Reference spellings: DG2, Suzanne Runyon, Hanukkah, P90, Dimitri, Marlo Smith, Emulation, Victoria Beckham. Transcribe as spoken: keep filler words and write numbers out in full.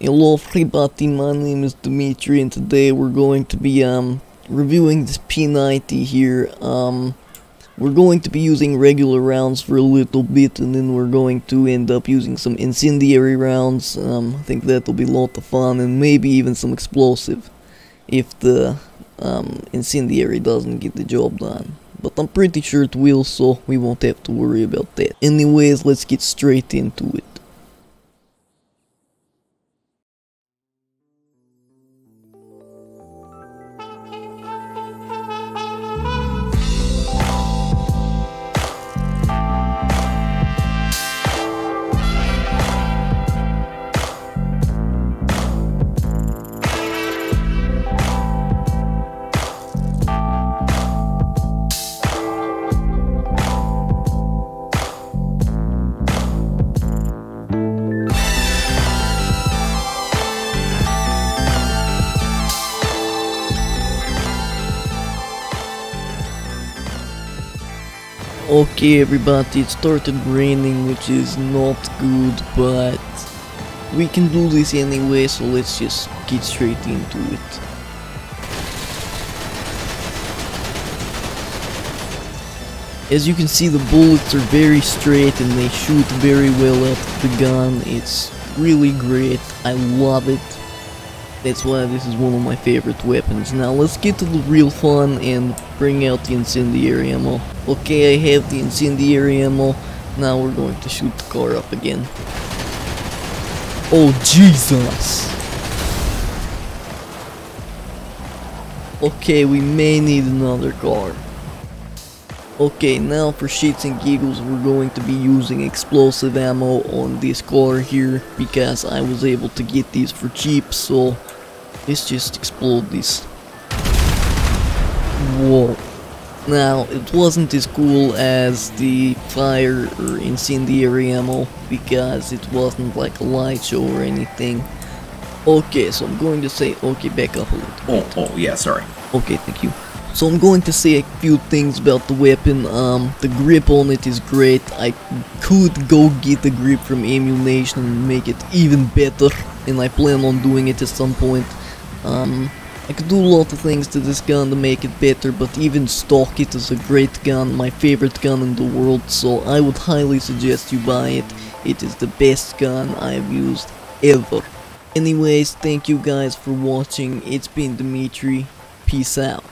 Hello everybody, my name is Dimitri, and today we're going to be um reviewing this P ninety here. Um we're going to be using regular rounds for a little bit, and then we're going to end up using some incendiary rounds. um I think that'll be a lot of fun, and maybe even some explosive if the um incendiary doesn't get the job done, but I'm pretty sure it will, so we won't have to worry about that. Anyways, let's get straight into it. Okay everybody, it started raining, which is not good, but we can do this anyway, so let's just get straight into it. As you can see, the bullets are very straight and they shoot very well at the gun. It's really great, I love it. That's why this is one of my favorite weapons. Now let's get to the real fun and bring out the incendiary ammo. Okay, I have the incendiary ammo. Now we're going to shoot the car up again. Oh Jesus! Okay, we may need another car. Okay, now for shits and giggles, we're going to be using explosive ammo on this car here, because I was able to get these for cheap, so let's just explode this. Whoa. Now, it wasn't as cool as the fire or incendiary ammo, because it wasn't like a light show or anything. Okay, so I'm going to say, okay, back up a little bit. Oh, oh, yeah, sorry. Okay, thank you. So I'm going to say a few things about the weapon. Um, the grip on it is great. I could go get the grip from Emulation and make it even better, and I plan on doing it at some point. Um, I could do a lot of things to this gun to make it better, but even stock, it is a great gun, my favorite gun in the world, so I would highly suggest you buy it. It is the best gun I have used ever. Anyways, thank you guys for watching. It's been Dimitri. Peace out.